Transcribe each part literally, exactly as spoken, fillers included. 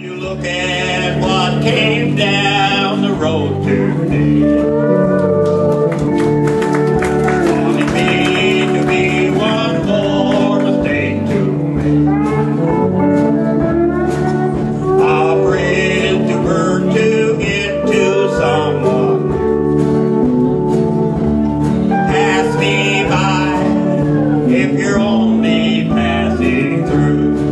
You look at what came down the road today. Only made to be one more mistake to make. Operated to burn to get to someone. Pass me by if you're only passing through.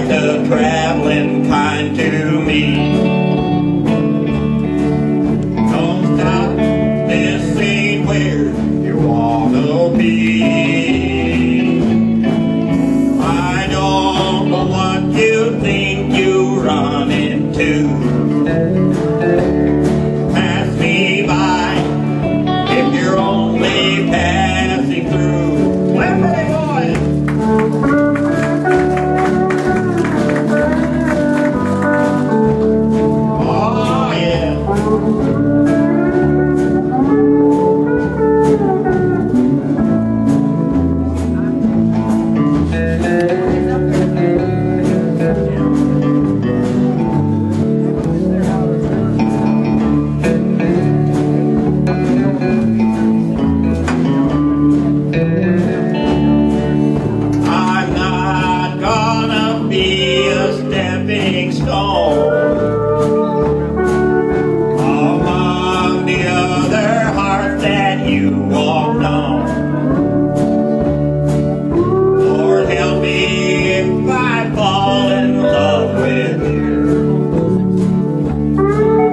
The traveling kind to me. Don't stop, this ain't where you wanna be. I don't know what you think you run into. Pass me by if you're only passing through. Where are they going? Among the other hearts that you walked on. Lord, help me if I fall in love with you.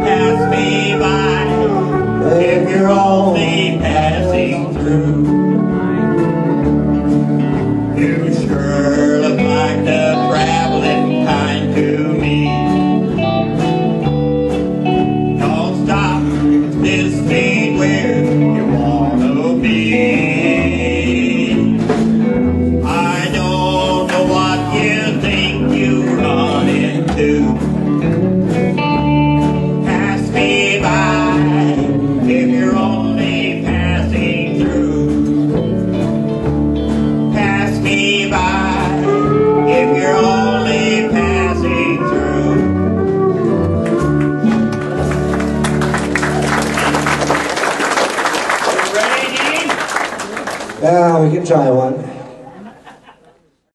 Pass me by if you're only passing through. You sure look like the traveling kind to me. Yeah, we can try one.